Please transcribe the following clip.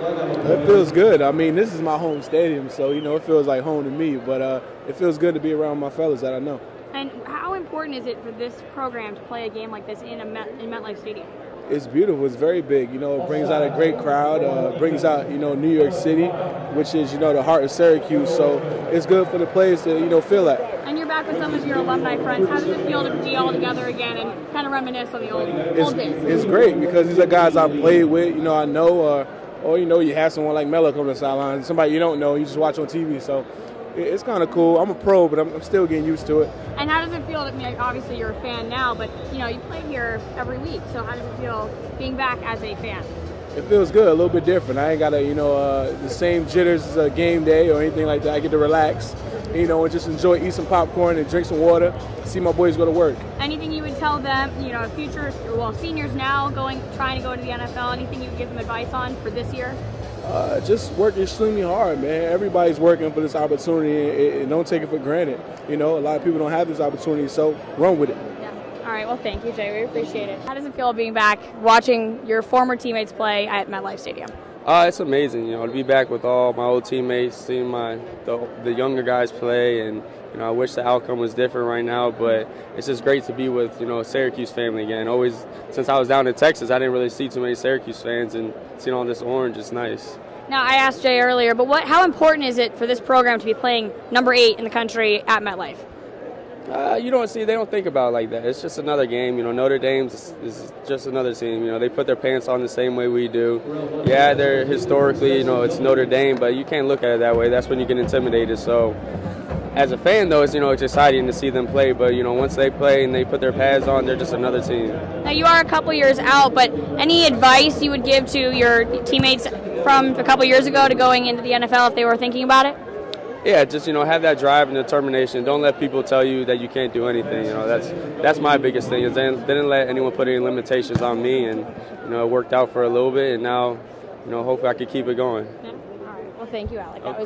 It feels good. I mean, this is my home stadium, so, you know, it feels like home to me. But it feels good to be around my fellas that I know. And how important is it for this program to play a game like this in MetLife Stadium? It's beautiful. It's very big. You know, it brings out a great crowd. Brings out, you know, New York City, which is, you know, the heart of Syracuse. So it's good for the players to, you know, feel that. And you're back with some of your alumni friends. How does it feel to be all together again and kind of reminisce on the old days? It's great because these are guys I played with. You know, I know. Or, you know, you have someone like Melo come to the sideline. Somebody you don't know. You just watch on TV. So it's kind of cool. I'm a pro, but I'm still getting used to it. And how does it feel? I mean, obviously, you're a fan now, but, you know, you play here every week. So how does it feel being back as a fan? It feels good, a little bit different. I ain't got to, you know, the same jitters as a game day or anything like that. I get to relax, you know, and just enjoy, eat some popcorn and drink some water, see my boys go to work. Anything you would tell them, you know, futures, well, seniors now trying to go to the NFL, anything you would give them advice on for this year? Just work extremely hard, man. Everybody's working for this opportunity, and don't take it for granted. You know, a lot of people don't have this opportunity, so run with it. Yeah. All right, well, thank you, Jay. We appreciate it. How does it feel being back, watching your former teammates play at MetLife Stadium? It's amazing, you know, to be back with all my old teammates, seeing the younger guys play, and, you know, I wish the outcome was different right now, but it's just great to be with, you know, a Syracuse family again. Always, since I was down in Texas, I didn't really see too many Syracuse fans, and seeing all this orange is nice. Now, I asked Jay earlier, but how important is it for this program to be playing number 8 in the country at MetLife? You don't see, they don't think about it like that. It's just another game. You know, Notre Dame is just another team. You know, they put their pants on the same way we do. Yeah, they're historically, you know, it's Notre Dame, but you can't look at it that way. That's when you get intimidated. So as a fan, though, it's, you know, it's exciting to see them play. But, you know, once they play and they put their pads on, they're just another team. Now, you are a couple years out, but any advice you would give to your teammates from a couple years ago to going into the NFL if they were thinking about it? Yeah, just, you know, have that drive and determination. Don't let people tell you that you can't do anything. You know, that's my biggest thing, is they didn't let anyone put any limitations on me, and, you know, it worked out for a little bit, and now, you know, hopefully I could keep it going. Yeah. All right. Well, thank you, Alec. Okay. That was